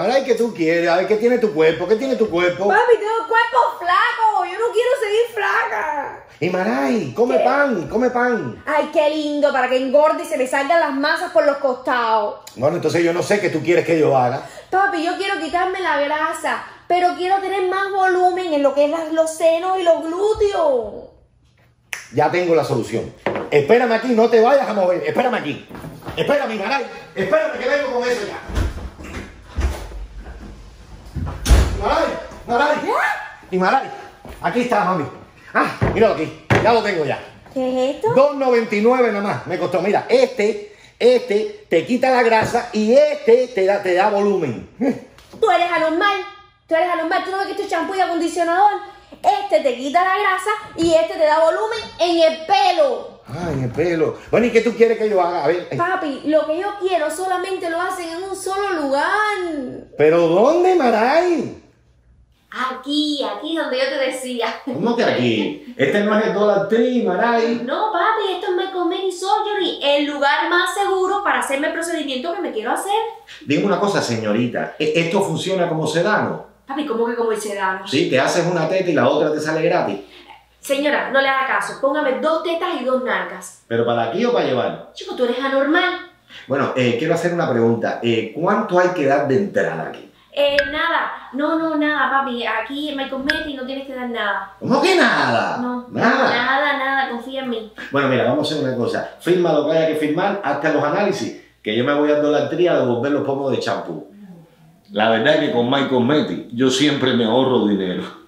comer al que tú quieres, a ver qué tiene tu cuerpo, qué tiene tu cuerpo. Papi, tengo el cuerpo flaco, yo no quiero seguir flaca. Y Maray, come ¿qué? Pan, come pan. Ay, qué lindo, para que engorde y se me salgan las masas por los costados. Bueno, entonces yo no sé qué tú quieres que yo haga. Papi, yo quiero quitarme la grasa, pero quiero tener más volumen en lo que es los senos y los glúteos. Ya tengo la solución. Espérame aquí, no te vayas a mover. Espérame aquí. Espérame, Maray. Espérame que vengo con eso ya. Maray, Maray. ¿Qué? Y Maray, aquí está, mami. Ah, míralo aquí. Ya lo tengo ya. ¿Qué es esto? $2.99 nada más me costó. Mira, este te quita la grasa y este te da volumen. Tú eres anormal. Tú eres anormal. Tú no ves que este champú y acondicionador. Este te quita la grasa y este te da volumen en el pelo. Ah, en el pelo. Bueno, ¿y qué tú quieres que yo haga? A ver. Papi, lo que yo quiero solamente lo hacen en un solo lugar. ¿Pero dónde, Maray? Aquí donde yo te decía. ¿Cómo que aquí? Este no es el Dollar Tree, Maray. No, papi, esto es My Cosmetic Surgery, el lugar más seguro para hacerme el procedimiento que me quiero hacer. Dime una cosa, señorita. ¿Esto funciona como sedano? Papi, ¿cómo que como el sedano? Sí, te haces una teta y la otra te sale gratis. Señora, no le haga caso. Póngame 2 tetas y 2 nalgas. ¿Pero para aquí o para llevar? Chico, tú eres anormal. Bueno, quiero hacer una pregunta. ¿Cuánto hay que dar de entrada aquí? Nada. No, nada, papi. Aquí en My Cosmetic no tienes que dar nada. ¿Cómo que nada? No. Nada, confía en mí. Bueno, mira, vamos a hacer una cosa. Firma lo que haya que firmar, hasta los análisis, que yo me voy a Dollar Tree a devolver los pomos de champú. La verdad es que con My Cosmetic yo siempre me ahorro dinero.